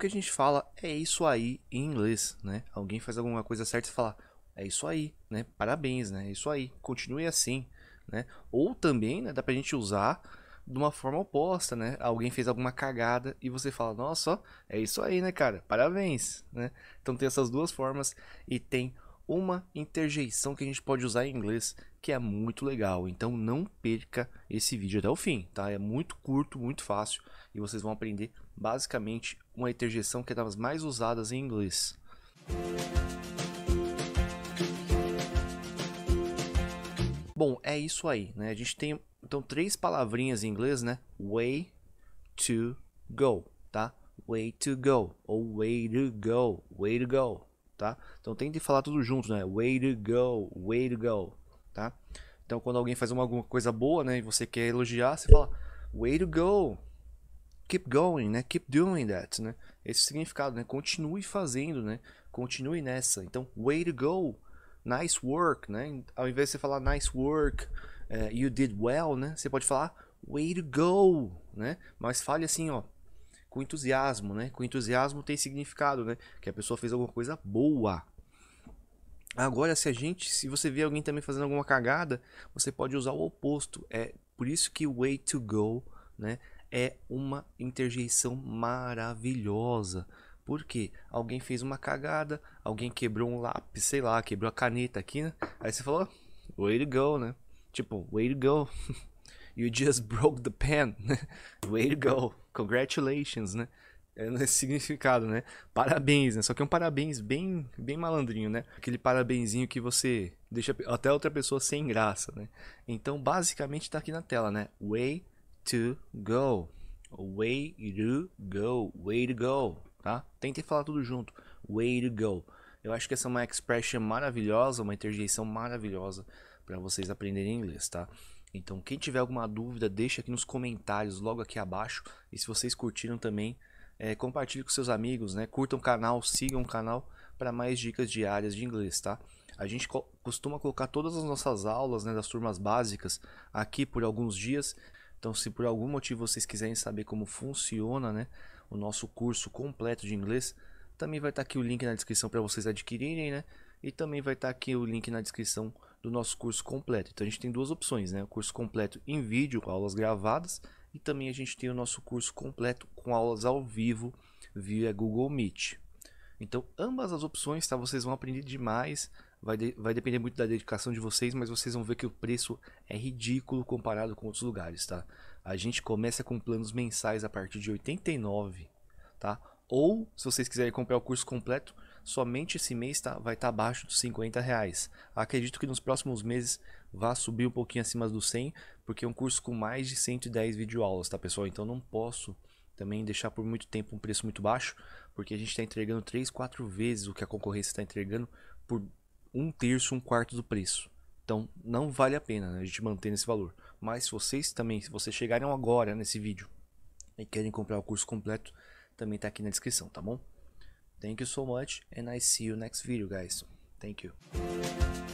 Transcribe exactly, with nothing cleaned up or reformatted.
que a gente fala é isso aí em inglês, né? Alguém faz alguma coisa certa e fala é isso aí, né? Parabéns, né? É isso aí, continue assim, né? Ou também, né, dá pra gente usar de uma forma oposta, né? Alguém fez alguma cagada e você fala, nossa, ó, é isso aí, né, cara? Parabéns, né? Então tem essas duas formas e tem uma interjeição que a gente pode usar em inglês que é muito legal. Então não perca esse vídeo até o fim, tá? É muito curto, muito fácil e vocês vão aprender basicamente uma interjeição que é das mais usadas em inglês. Bom, é isso aí, né? A gente tem então três palavrinhas em inglês, né? Way to go, tá? Way to go ou way to go, way to go, tá? Então tem que falar tudo junto, né? Way to go, way to go, tá? Então quando alguém faz uma, alguma coisa boa, né, e você quer elogiar, você fala way to go, keep going, né? Keep doing that, né? Esse significado, né? Continue fazendo, né? Continue nessa. Então way to go. Nice work, né? Ao invés de você falar nice work, uh, you did well, né? Você pode falar way to go, né? Mas fale assim, ó, com entusiasmo, né? Com entusiasmo tem significado, né? Que a pessoa fez alguma coisa boa. Agora, se a gente, se você vê alguém também fazendo alguma cagada, você pode usar o oposto. É por isso que way to go, né? É uma interjeição maravilhosa. Porque alguém fez uma cagada, alguém quebrou um lápis, sei lá, quebrou a caneta aqui, né? Aí você falou, way to go, né? Tipo, way to go, you just broke the pen, way to go, congratulations, né? É nesse significado, né? Parabéns, né? Só que é um parabéns bem, bem malandrinho, né? Aquele parabenzinho que você deixa até outra pessoa sem graça, né? Então, basicamente, tá aqui na tela, né? Way to go, way to go, way to go. Tá? Tentei falar tudo junto. Way to go. Eu acho que essa é uma expression maravilhosa, uma interjeição maravilhosa para vocês aprenderem inglês, tá? Então, quem tiver alguma dúvida, deixa aqui nos comentários, logo aqui abaixo. E se vocês curtiram também, é, compartilhe com seus amigos, né? Curtam o canal, sigam o canal para mais dicas diárias de inglês, tá? A gente co- costuma colocar todas as nossas aulas, né, das turmas básicas aqui por alguns dias. Então, se por algum motivo vocês quiserem saber como funciona, né, o nosso curso completo de inglês, também vai estar aqui o link na descrição para vocês adquirirem, né? E também vai estar aqui o link na descrição do nosso curso completo. Então a gente tem duas opções, né? O curso completo em vídeo, com aulas gravadas, e também a gente tem o nosso curso completo com aulas ao vivo via Google Meet. Então ambas as opções, tá? Vocês vão aprender demais. Vai, de, vai depender muito da dedicação de vocês, mas vocês vão ver que o preço é ridículo comparado com outros lugares, tá? A gente começa com planos mensais a partir de oitenta e nove, tá? Ou, se vocês quiserem comprar o curso completo, somente esse mês, tá, vai estar abaixo dos cinquenta reais. Acredito que nos próximos meses vá subir um pouquinho acima dos cem, porque é um curso com mais de cento e dez videoaulas, tá, pessoal? Então não posso também deixar por muito tempo um preço muito baixo, porque a gente está entregando três, quatro vezes o que a concorrência está entregando por um terço, um quarto do preço. Então não vale a pena, né, a gente manter nesse valor. Mas se vocês também, se vocês chegarem agora nesse vídeo e querem comprar o curso completo, também tá aqui na descrição, tá bom? Thank you so much and I see you next video, guys. Thank you.